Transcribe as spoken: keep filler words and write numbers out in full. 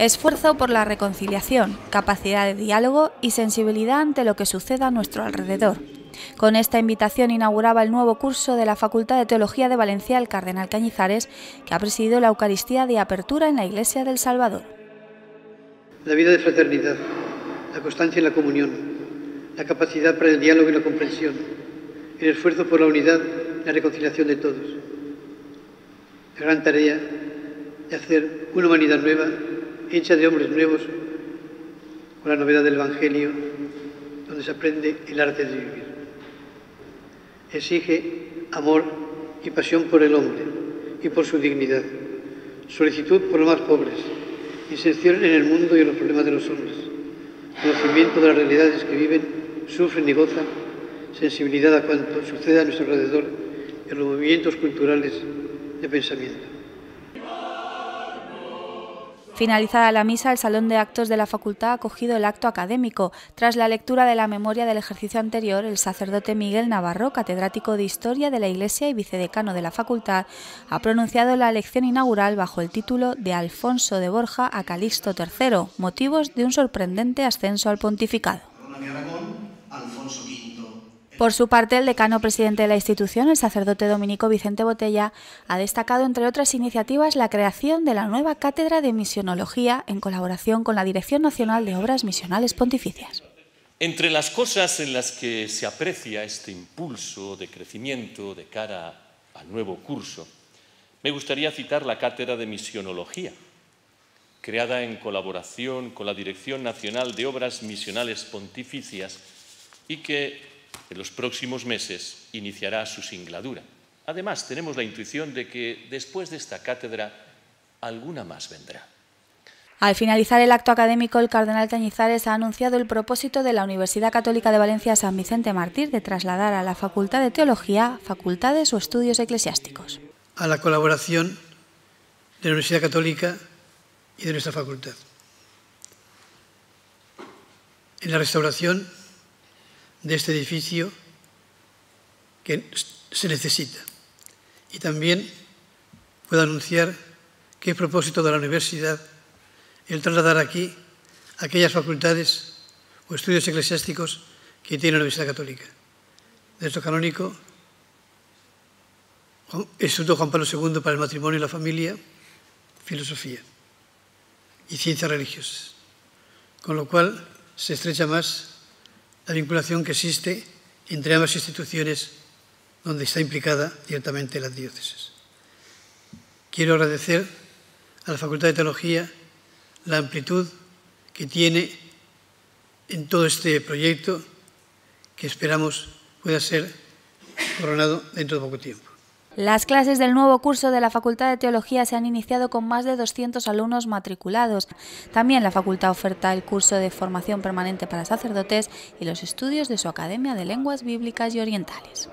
Esfuerzo por la reconciliación, capacidad de diálogo y sensibilidad ante lo que suceda a nuestro alrededor. Con esta invitación inauguraba el nuevo curso de la Facultad de Teología de Valencia el Cardenal Cañizares, que ha presidido la Eucaristía de Apertura en la Iglesia del Salvador. La vida de fraternidad, la constancia en la comunión, la capacidad para el diálogo y la comprensión, el esfuerzo por la unidad y la reconciliación de todos. La gran tarea de hacer una humanidad nueva, hecha de hombres nuevos, con la novedad del Evangelio, donde se aprende el arte de vivir. Exige amor y pasión por el hombre y por su dignidad, solicitud por los más pobres, inserción en el mundo y en los problemas de los hombres, conocimiento de las realidades que viven, sufren y gozan, sensibilidad a cuanto sucede a nuestro alrededor en los movimientos culturales de pensamiento. Finalizada la misa, el Salón de Actos de la Facultad ha acogido el acto académico. Tras la lectura de la memoria del ejercicio anterior, el sacerdote Miguel Navarro, catedrático de Historia de la Iglesia y vicedecano de la Facultad, ha pronunciado la lección inaugural bajo el título de Alfonso de Borja a Calixto tercero, motivos de un sorprendente ascenso al pontificado. Por su parte, el decano presidente de la institución, el sacerdote dominico Vicente Botella, ha destacado, entre otras iniciativas, la creación de la nueva Cátedra de Misionología en colaboración con la Dirección Nacional de Obras Misionales Pontificias. Entre las cosas en las que se aprecia este impulso de crecimiento de cara al nuevo curso, me gustaría citar la Cátedra de Misionología, creada en colaboración con la Dirección Nacional de Obras Misionales Pontificias y que en los próximos meses iniciará su singladura. Además, tenemos la intuición de que después de esta cátedra, alguna más vendrá. Al finalizar el acto académico, el cardenal Cañizares ha anunciado el propósito de la Universitat Católica de València-San Vicente Martí de trasladar a la Facultad de Teología facultades o estudios eclesiásticos. A la colaboración de la Universidad Católica y de nuestra facultad. En la restauración de este edificio que se necesita. Y también puedo anunciar que es propósito de la universidad el trasladar aquí aquellas facultades o estudios eclesiásticos que tiene la Universidad Católica. Derecho Canónico, Instituto Juan Pablo segundo para el Matrimonio y la Familia, Filosofía y Ciencias Religiosas. Con lo cual se estrecha más la vinculación que existe entre ambas instituciones donde está implicada directamente las diócesis. Quiero agradecer a la Facultad de Teología la amplitud que tiene en todo este proyecto que esperamos pueda ser coronado dentro de poco tiempo. Las clases del nuevo curso de la Facultad de Teología se han iniciado con más de doscientos alumnos matriculados. También la facultad oferta el curso de formación permanente para sacerdotes y los estudios de su Academia de Lenguas Bíblicas y Orientales.